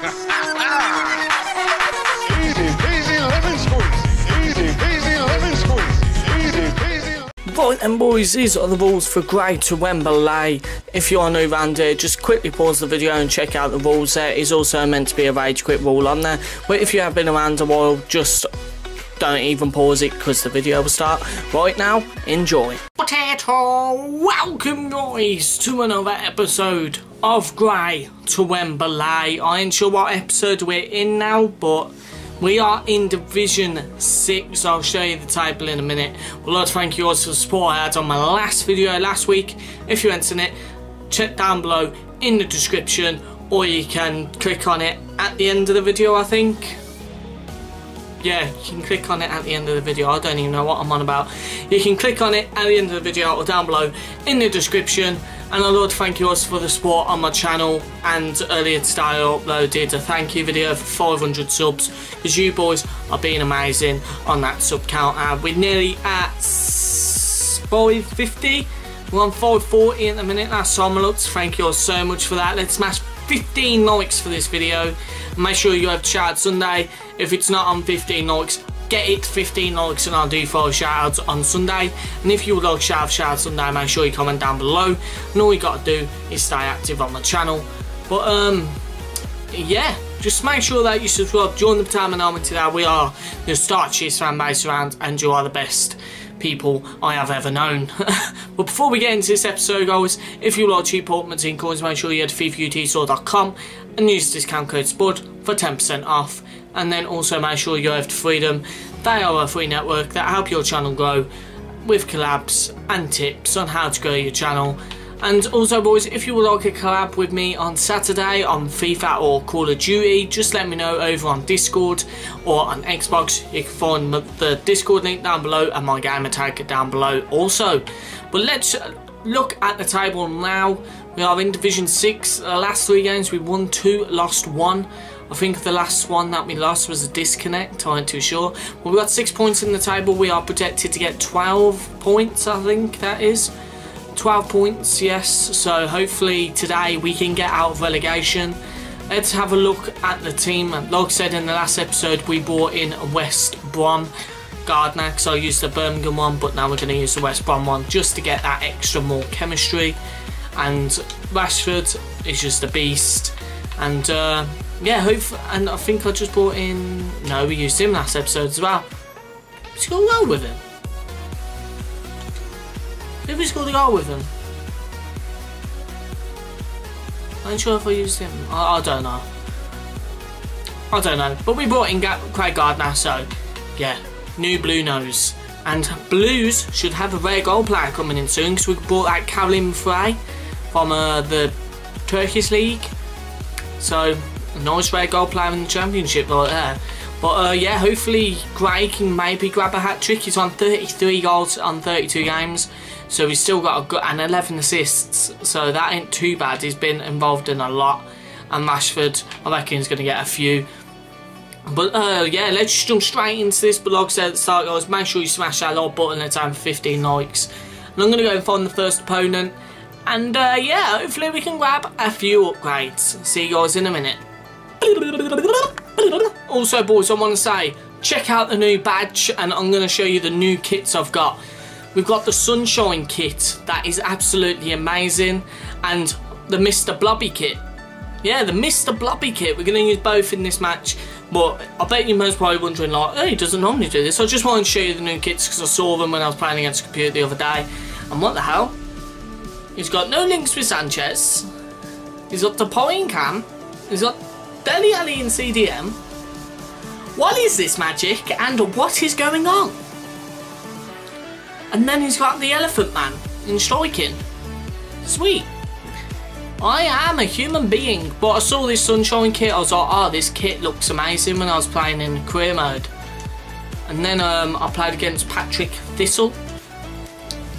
Right then boys, these are the rules for Gray to Wembley. If you are new around here, just quickly pause the video and check out the rules. There is also meant to be a rage quit rule on there, but if you have been around a while, just don't even pause it because the video will start right now. Enjoy. Potato, welcome guys to another episode of Gray to Wembley. I ain't sure what episode we're in now, but we are in Division 6, I'll show you the table in a minute. Well, I'd like to thank you all for the support I had on my last video last week. If you entered it, check down below in the description, or you can click on it at the end of the video, I think. Yeah, you can click on it at the end of the video, I don't even know what I'm on about. You can click on it at the end of the video or down below in the description. And I'd like to thank you also for the support on my channel, and earlier today I uploaded a thank you video for 500 subs because you boys are being amazing on that sub count. We're nearly at 550, we're on 540 at the minute now, so I'd like to thank you all so much for that. Let's smash 15 likes for this video. Make sure you have shout out Sunday. If it's not on 15 likes, get it to 15 likes and I'll do 4 shoutouts on Sunday. And if you would like shout out Sunday, make sure you comment down below. And all you gotta do is stay active on my channel. But yeah, just make sure that you subscribe, join the Potato Men Army today. We are the Star Chiefs fan base around, and you are the best people I have ever known. But before we get into this episode guys, if you like cheap portments in coins, make sure you head to FIFUTSaw.com and use discount code SPUD for 10% off. And then also make sure you have to Freedom. They are a free network that help your channel grow with collabs and tips on how to grow your channel. And also boys, if you would like a collab with me on Saturday on FIFA or Call of Duty, just let me know over on Discord or on Xbox. You can find the Discord link down below and my gamer tag down below also. But let's look at the table now. We are in Division 6. The last 3 games we won 2, lost 1. I think the last one that we lost was a disconnect, I ain't too sure. But we got 6 points in the table. We are projected to get 12 points, I think that is. 12 points, yes. So hopefully today we can get out of relegation. Let's have a look at the team. Like I said in the last episode, we brought in West Brom Gardner, because I used the Birmingham one, but now we're going to use the West Brom one just to get that extra more chemistry. And Rashford is just a beast. And yeah, and I think I just brought in... No, we used him last episode as well. We scored a goal with him. Did we score the goal with him? I ain't sure if I used him. I don't know. I don't know. But we brought in Craig Gardner, so yeah. New Blue Nose. And Blues should have a rare goal player coming in soon, because we brought that Karolim Frey from the Turkish League. So... nice rare goal player in the championship right there. But yeah, hopefully Gray can maybe grab a hat-trick. He's on 33 goals on 32 games. So he's still got a good... and 11 assists. So that ain't too bad. He's been involved in a lot. And Rashford, I reckon he's going to get a few. But yeah, let's just jump straight into this. But like I said at the start, guys, make sure you smash that like button. Let's have 15 likes. And I'm going to go and find the first opponent. And yeah, hopefully we can grab a few upgrades. See you guys in a minute. Also boys, I want to say check out the new badge, and I'm going to show you the new kits I've got. We've got the Sunshine kit that is absolutely amazing, and the Mr. Blobby kit. Yeah, the Mr. Blobby kit. We're going to use both in this match, but I bet you most probably wondering like, hey, he doesn't normally do this. I just wanted to show you the new kits because I saw them when I was playing against the computer the other day, and what the hell, he's got no links with Sanchez, he's got the Pine Cam, he's got Dele Alli in CDM. What is this magic and what is going on? And then he's got the Elephant Man in striking. Sweet. I am a human being, but I saw this Sunshine kit, I was like, oh, this kit looks amazing, when I was playing in career mode. And then I played against Partick Thistle.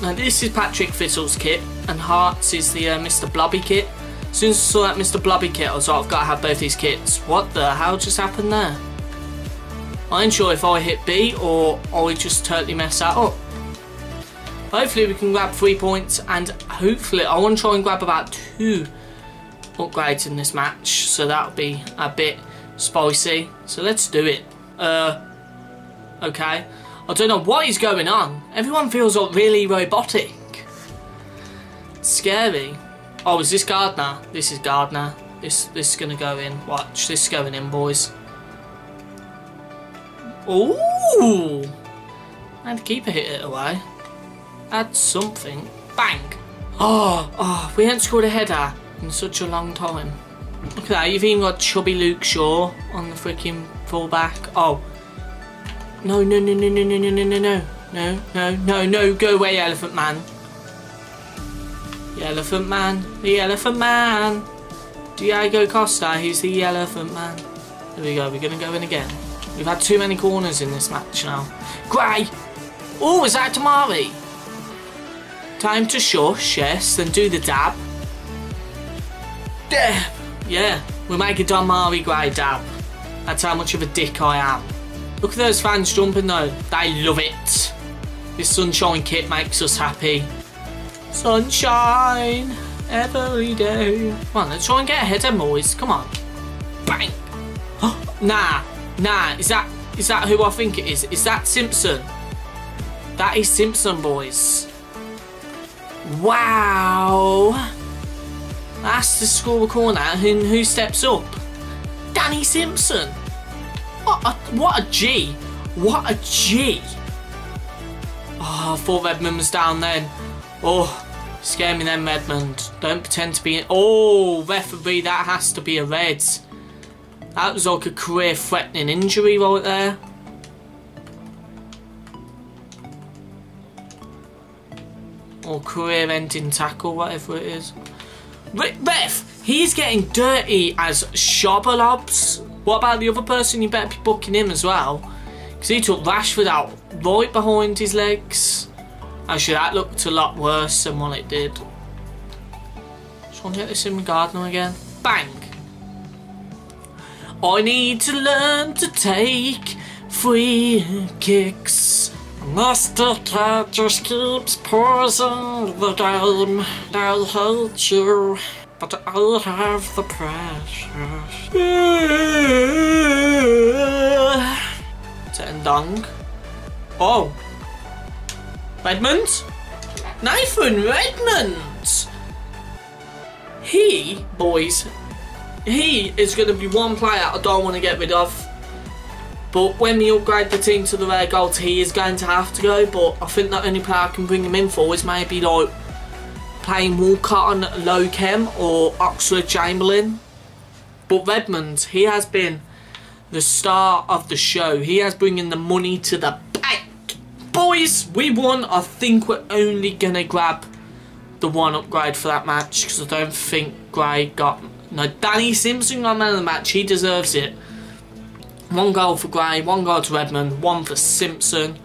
Now this is Partick Thistle's kit, and Hearts is the Mr. Blobby kit. As soon as I saw that Mr. Blobby kit, I was like, I've got to have both these kits. What the hell just happened there? I ain't sure if I hit B or I just totally messed that up. Hopefully we can grab 3 points, and hopefully I want to try and grab about 2 upgrades in this match, so that'll be a bit spicy. So let's do it. Okay. I don't know what is going on. Everyone feels really robotic. It's scary. Oh, is this Gardner? This is Gardner. This is gonna go in. Watch, this is going in, boys. Ooh! And the keeper hit it away. Add something. Bang! Oh, we haven't scored a header in such a long time. Look at that, you've even got chubby Luke Shaw on the freaking fullback. Oh. No, go away, Elephant Man. The Elephant Man, the Elephant Man. Diego Costa, he's the Elephant Man. There we go, we're going to go in again. We've had too many corners in this match now. Gray! Oh, is that Demari? Time to shush, yes, then do the dab. Dab! Yeah, we'll make a Demari Gray dab. That's how much of a dick I am. Look at those fans jumping though, they love it. This sunshine kit makes us happy. Sunshine every day. Come on, let's try and get a header, boys. Come on. Bang! Oh, nah, is that who I think it is? Is that Simpson? That is Simpson, boys. Wow! That's the score corner, and who steps up? Danny Simpson! What a G! What a G! Oh, I thought Redmond was down then. Oh, scare me then, Redmond. Don't pretend to be... Oh, referee, that has to be a red. That was like a career-threatening injury right there. Or career-ending tackle, whatever it is. Ref, he's getting dirty as shobalobs. What about the other person? You better be booking him as well. Because he took Rashford out right behind his legs. Actually, that looked a lot worse than what it did. Just want to get this in with Gardner again. Bang! I need to learn to take free kicks. Master Cat just keeps pausing the game. I hate you, but I have the precious. Tendong. Oh. Redmond? Nathan Redmond! He, boys, he is going to be one player I don't want to get rid of. But when we upgrade the team to the rare gold, he is going to have to go. But I think the only player I can bring him in for is maybe like playing Walcott on Lowchem or Oxlade-Chamberlain. But Redmond, he has been the star of the show. He has bringing the money to the bank. Boys, we won. I think we're only going to grab the one upgrade for that match because I don't think Gray got... No, Danny Simpson got man of the match. He deserves it. One goal for Gray, one goal to Redmond, one for Simpson.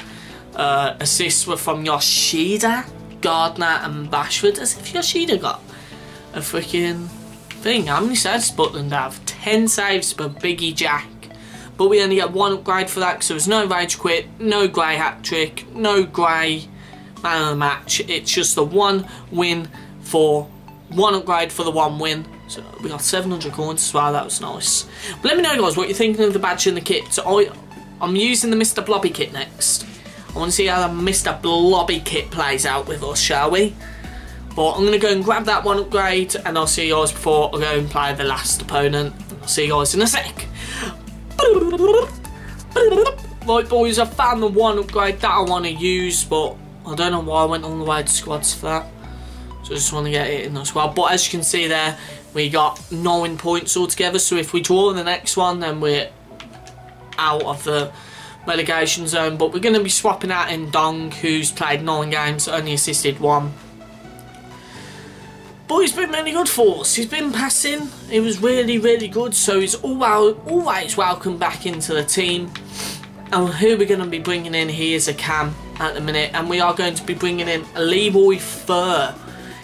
Assists were from Yoshida, Gardner and Bashford. As if Yoshida got a freaking thing. How many saves Butland have? 10 saves for Biggie Jack. But we only get one upgrade for that because there was no rage quit, no Gray hat-trick, no Gray man of the match. It's just the one win for one upgrade for the one win. So we got 700 coins as well, that was nice. But let me know, guys, what you're thinking of the badge and the kit. So I'm using the Mr. Blobby kit next. I want to see how the Mr. Blobby kit plays out with us, shall we? But I'm going to go and grab that one upgrade, and I'll see you guys before I go and play the last opponent. I'll see you guys in a sec. Right, boys, I found the one upgrade that I want to use, but I don't know why I went all the way to squads for that. So I just want to get it in as well. But as you can see there, we got 9 points altogether. So if we draw the next one, then we're out of the relegation zone. But we're going to be swapping out in Dong, who's played 9 games, only assisted 1. But he's been really good for us. He's been passing. He was really, really good. So he's always welcome back into the team. And who we're going to be bringing in, he is a cam at the minute. And we are going to be bringing in Leroy Fer.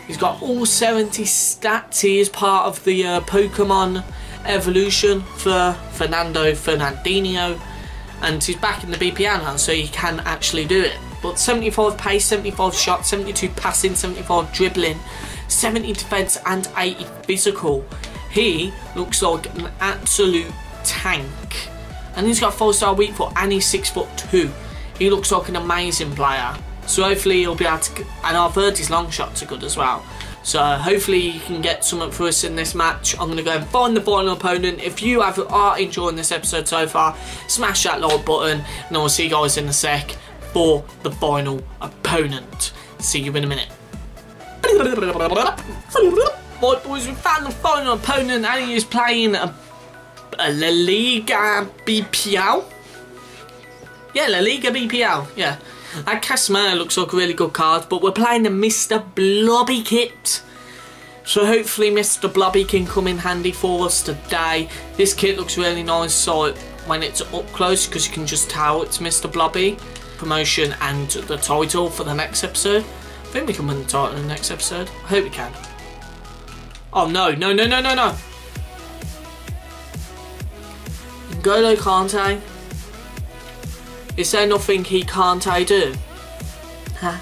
He's got all 70 stats. He is part of the Pokemon evolution for Fernando Fernandinho. And he's back in the BPL now, so he can actually do it. But 75 pace, 75 shot, 72 passing, 75 dribbling, 70 defence and 80 physical. He looks like an absolute tank. And he's got 4-star weak foot and he's 6'2". He looks like an amazing player. So hopefully he'll be able to, and I've heard his long shots are good as well. So hopefully he can get something for us in this match. I'm going to go and find the final opponent. If you are enjoying this episode so far, smash that like button and I'll see you guys in a sec for the final opponent. See you in a minute. Right boys, we found the final opponent and he is playing La Liga BPL. Yeah, La Liga BPL, yeah. That Casemiro looks like a really good card, but we're playing the Mr. Blobby kit. So hopefully Mr. Blobby can come in handy for us today. This kit looks really nice, so when it's up close, because you can just tell it's Mr. Blobby. Promotion and the title for the next episode. I think we can win the title in the next episode. I hope we can. Oh no, no, no, no, no, no. N'Golo Kante. Is there nothing he can't I do? Huh?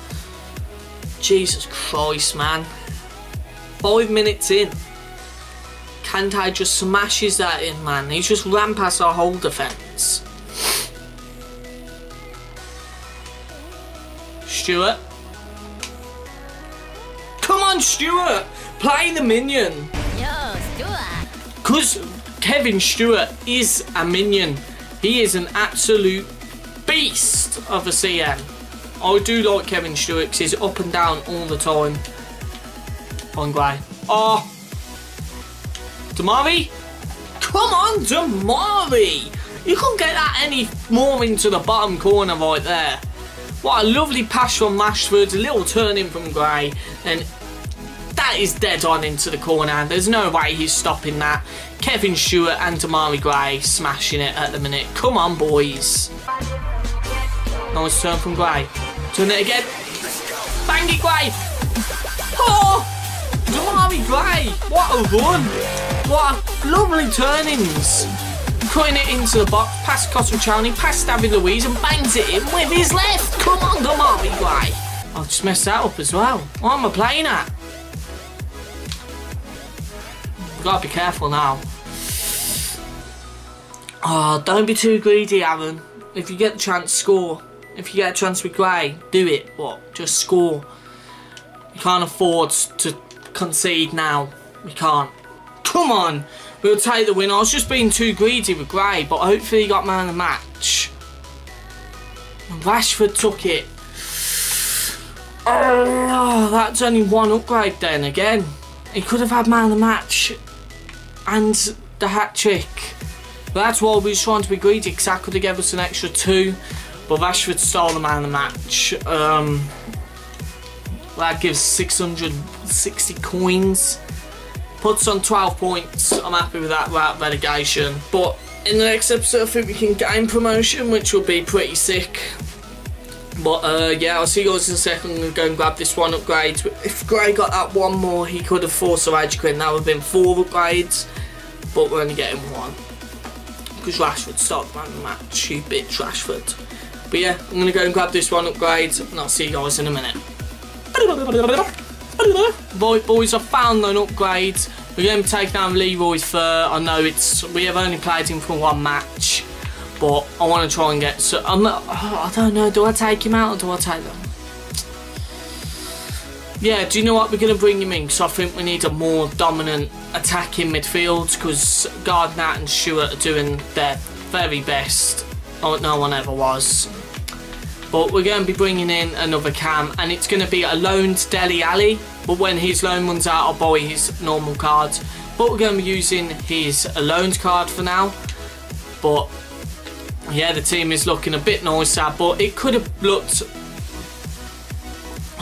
Jesus Christ, man. 5 minutes in. Kante just smashes that in, man. He's just ran past our whole defence. Stewart. Come on, Stewart. Play the minion. Yo, Stewart. Because Kevin Stewart is a minion. He is an absolute beast of a CM. I do like Kevin Stewart because he's up and down all the time. Onguay. Oh! Demari? Come on, Demari! You can't get that any more into the bottom corner right there. What a lovely pass from Mashford, a little turn in from Gray, and that is dead on into the corner. And there's no way he's stopping that. Kevin Stewart and Demari Gray smashing it at the minute. Come on, boys. Nice turn from Gray. Turn it again. Bang it, Gray. Oh! Demari Gray. What a run. What a lovely turnings. Cutting it into the box. Past Koscielny. Past David Luiz. And bangs it in with his left. Come on, Demari Gray. I'll just mess that up as well. What am I playing at? We've got to be careful now. Oh, don't be too greedy, Aaron. If you get the chance, score. If you get a chance with Gray, do it. What? Just score. You can't afford to concede now. We can't. Come on. We'll take the win. I was just being too greedy with Gray, but hopefully he got man of the match. And Rashford took it. Oh, that's only one upgrade then again. He could have had man of the match and the hat-trick. That's why we were trying to be greedy, because that could have given us an extra two. But Rashford stole the man of the match. That gives 660 coins. Puts on 12 points. I'm happy with that without relegation. But in the next episode, I think we can gain promotion, which will be pretty sick. But yeah, I'll see you guys in a second. I'm going to go and grab this one upgrade. If Gray got that one more, he could have forced a rage quit. That would have been 4 upgrades, but we're only getting 1. Because Rashford stopped the match, you bitch Rashford. But yeah, I'm going to go and grab this one upgrade, and I'll see you guys in a minute. Right boys, I found an upgrade. We're going to take down Leroy Fer. I know we have only played him for 1 match. But I want to try and get... So I'm not, I don't know, do I take him out or do I take them? Yeah, do you know what? We're going to bring him in because I think we need a more dominant attacking midfield because Gardner and Stewart are doing their very best. Like no one ever was. But we're going to be bringing in another cam and it's going to be a loaned Dele Alli. But when his loan runs out, I'll buy his normal card. But we're going to be using his loaned card for now. But... yeah, the team is looking a bit nicer, but it could have looked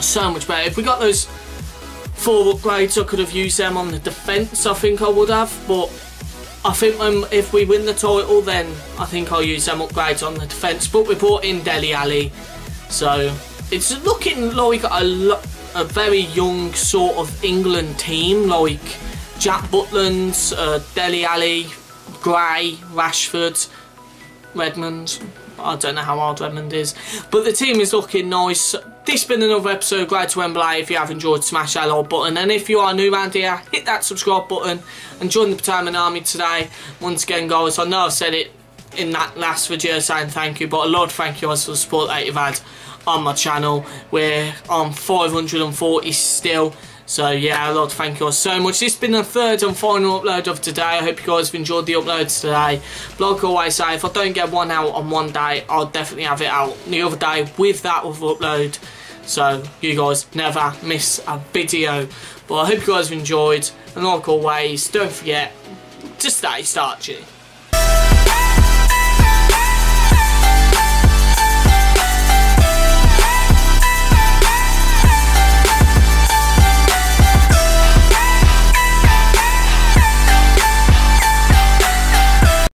so much better. If we got those 4 upgrades, I could have used them on the defence, I think I would have. But I think if we win the title, then I think I'll use them upgrades on the defence. But we brought in Dele Alli, so it's looking like a very young sort of England team, like Jack Butland, Dele Alli, Gray, Rashford... Redmond. I don't know how old Redmond is, but the team is looking nice. This has been another episode. Glad to Wembley. If you have enjoyed, smash that like button. And if you are new around here, hit that subscribe button and join the Potato Men Army today. Once again, guys, I know I've said it in that last video saying thank you, but a lot of thank you guys for the support that you've had on my channel. We're on 540 still. So yeah, a lot of thank you all so much. This has been the third and final upload of today. I hope you guys have enjoyed the uploads today. Like I always say, if I don't get one out on one day, I'll definitely have it out the other day with that other upload. So you guys never miss a video. But I hope you guys have enjoyed. And like always, don't forget to stay starchy.